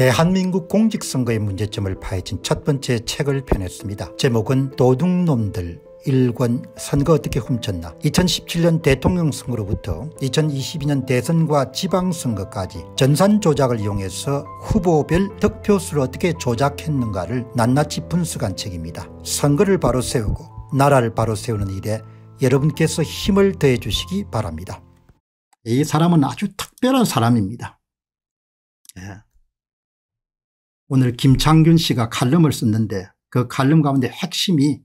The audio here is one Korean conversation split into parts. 대한민국 공직선거의 문제점을 파헤친 첫 번째 책을 펴냈습니다. 제목은 도둑놈들 1권 선거 어떻게 훔쳤나. 2017년 대통령 선거로부터 2022년 대선과 지방선거까지 전산 조작을 이용해서 후보별 득표수를 어떻게 조작했는가를 낱낱이 분석한 책입니다. 선거를 바로 세우고 나라를 바로 세우는 일에 여러분께서 힘을 더해 주시기 바랍니다. 이 사람은 아주 특별한 사람입니다. 오늘 김창균 씨가 칼럼을 썼는데 그 칼럼 가운데 핵심이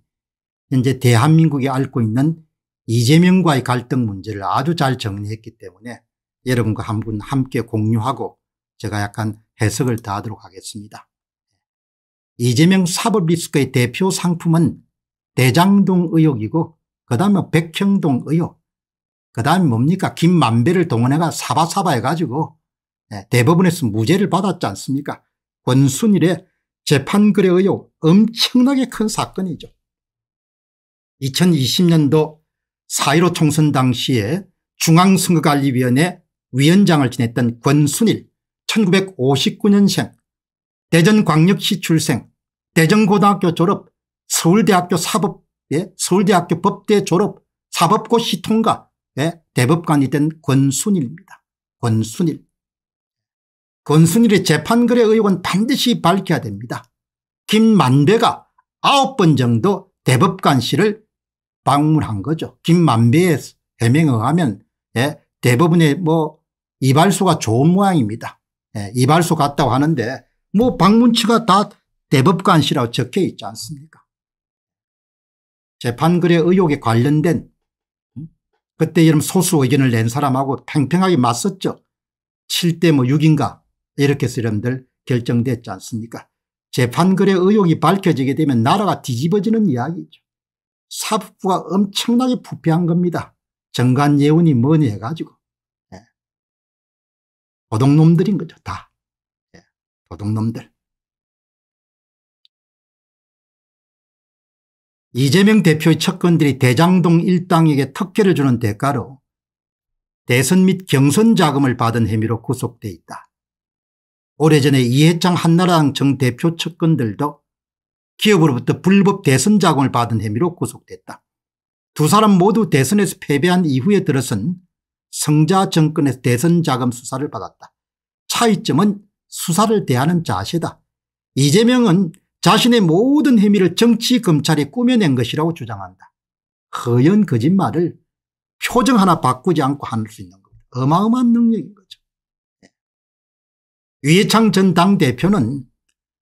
현재 대한민국이 앓고 있는 이재명과의 갈등 문제를 아주 잘 정리했기 때문에 여러분과 한 분 함께 공유하고 제가 약간 해석을 다하도록 하겠습니다. 이재명 사법 리스크의 대표 상품은 대장동 의혹이고 그다음에 백현동 의혹, 그다음에 뭡니까, 김만배를 동원해가 사바사바 해가지고 대법원에서 무죄를 받았지 않습니까? 권순일의 재판거래 의혹, 엄청나게 큰 사건이죠. 2020년도 4.15 총선 당시에 중앙선거관리위원회 위원장을 지냈던 권순일, 1959년생, 대전광역시 출생, 대전고등학교 졸업, 서울대학교 사법, 서울대학교 법대 졸업, 사법고시 통과, 대법관이 된 권순일입니다. 권순일의 재판거래 의혹은 반드시 밝혀야 됩니다. 김만배가 9번 정도 대법관실을 방문한 거죠. 김만배의 해명에 의하면 대법원의 이발소가 좋은 모양입니다. 이발소 갔다고 하는데 방문처가 다 대법관실이라고 적혀 있지 않습니까? 재판거래 의혹에 관련된 그때 이런 소수 의견을 낸 사람하고 팽팽하게 맞섰죠. 7대 6인가 이렇게 해서 여러분들 결정됐지 않습니까? 재판거래 의혹이 밝혀지게 되면 나라가 뒤집어지는 이야기죠. 사법부가 엄청나게 부패한 겁니다. 정관예우니 뭐니 해가지고. 도둑놈들인 거죠, 다. 도둑놈들. 이재명 대표의 측근들이 대장동 일당에게 특혜를 주는 대가로 대선 및 경선 자금을 받은 혐의로 구속돼 있다. 오래전에 이회창 한나라당 정 대표 측근들도 기업으로부터 불법 대선 자금을 받은 혐의로 구속됐다. 두 사람 모두 대선에서 패배한 이후에 들어선 성자 정권에서 대선 자금 수사를 받았다. 차이점은 수사를 대하는 자세다. 이재명은 자신의 모든 혐의를 정치 검찰이 꾸며낸 것이라고 주장한다. 허연 거짓말을 표정 하나 바꾸지 않고 할 수 있는 겁니다. 어마어마한 능력인 거죠. 이회창 전 당대표는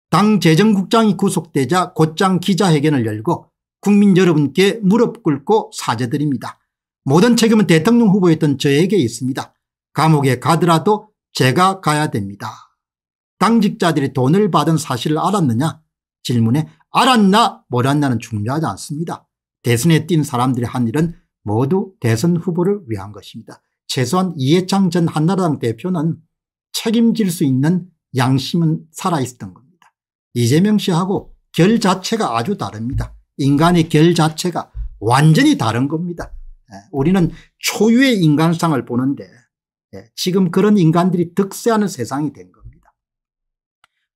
당 재정국장이 구속되자 곧장 기자회견을 열고 국민 여러분께 무릎 꿇고 사죄드립니다. 모든 책임은 대통령 후보였던 저에게 있습니다. 감옥에 가더라도 제가 가야 됩니다. 당직자들이 돈을 받은 사실을 알았느냐? 질문에 알았나 몰랐나는 중요하지 않습니다. 대선에 뛴 사람들이 한 일은 모두 대선 후보를 위한 것입니다. 최소한 이회창 전 한나라당 대표는 책임질 수 있는 양심은 살아있었던 겁니다. 이재명 씨하고 결 자체가 아주 다릅니다. 인간의 결 자체가 완전히 다른 겁니다. 우리는 초유의 인간상을 보는데 지금 그런 인간들이 득세하는 세상이 된 겁니다.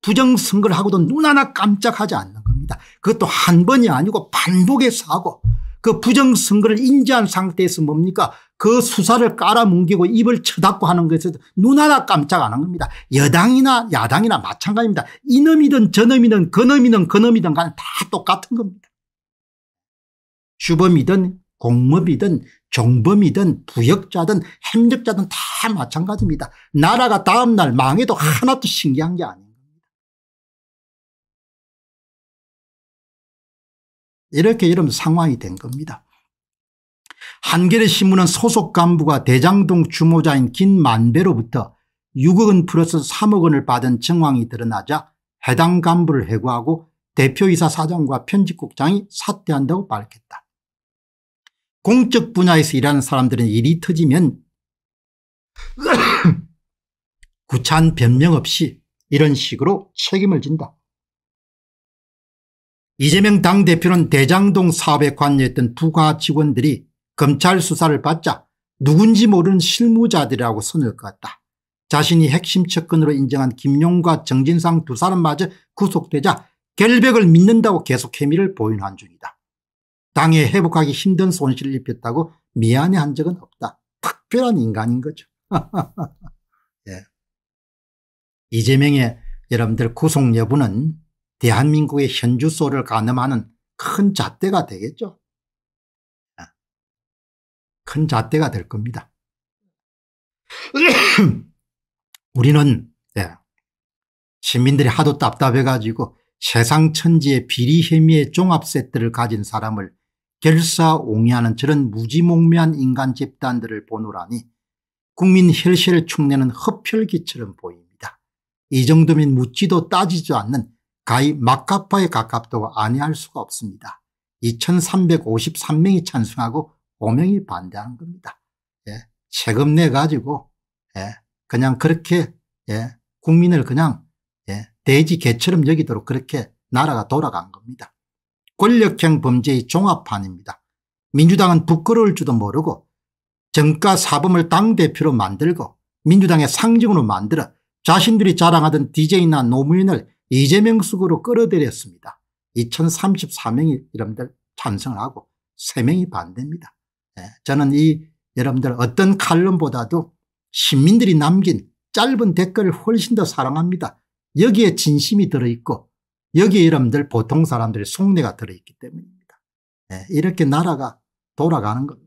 부정선거를 하고도 눈 하나 깜짝하지 않는 겁니다. 그것도 한 번이 아니고 반복해서 하고, 그 부정선거를 인지한 상태에서 뭡니까, 그 수사를 깔아뭉개고 입을 쳐닫고 하는 것에 눈 하나 깜짝 안 한 겁니다. 여당이나 야당이나 마찬가지입니다. 이놈이든 저놈이든 그놈이든 그놈이든 간에 다 똑같은 겁니다. 주범이든 공범이든 종범이든 부역자든 협력자든 다 마찬가지입니다. 나라가 다음 날 망해도 하나도 신기한 게 아닙니다. 이렇게 이런 상황이 된 겁니다. 한겨레 신문은 소속 간부가 대장동 주모자인 김만배로부터 6억 원 플러스 3억 원을 받은 정황이 드러나자 해당 간부를 해고하고 대표이사 사장과 편집국장이 사퇴한다고 밝혔다. 공적 분야에서 일하는 사람들은 일이 터지면 구차한 변명 없이 이런 식으로 책임을 진다. 이재명 당대표는 대장동 사업에 관여했던 부하 직원들이 검찰 수사를 받자 누군지 모르는 실무자들이라고 선을 그었다. 자신이 핵심 측근으로 인정한 김용과 정진상 두 사람마저 구속되자 결백을 믿는다고 계속 혐의를 부인한 중이다. 당에 회복하기 힘든 손실을 입혔다고 미안해한 적은 없다. 특별한 인간인 거죠. 예. 이재명의 여러분들 구속 여부는 대한민국의 현주소를 가늠하는 큰 잣대가 되겠죠. 큰 잣대가 될 겁니다. 우리는 시민들이 하도 답답해가지고 세상 천지의 비리 혐의의 종합 세트를 가진 사람을 결사옹이하는 저런 무지몽매한 인간 집단들을 보노라니 국민 혈세를 축내는 흡혈귀처럼 보입니다. 이 정도면 묻지도 따지지도 않는 가히 막가파에 가깝다고 안해할 수가 없습니다. 2353명이 찬성하고 5명이 반대하는 겁니다. 예. 세금 내가지고 예. 그냥 그렇게 예. 국민을 그냥 예. 돼지 개처럼 여기도록 그렇게 나라가 돌아간 겁니다. 권력형 범죄의 종합판입니다. 민주당은 부끄러울 줄도 모르고 정가사범을 당대표로 만들고 민주당의 상징으로 만들어 자신들이 자랑하던 DJ나 노무현을 이재명 속으로 끌어들였습니다. 2034명이 여러분들 찬성을 하고 3명이 반대입니다. 예, 저는 이 여러분들 어떤 칼럼보다도 시민들이 남긴 짧은 댓글을 훨씬 더 사랑합니다. 여기에 진심이 들어있고 여기에 여러분들 보통 사람들의 속내가 들어있기 때문입니다. 예, 이렇게 나라가 돌아가는 겁니다.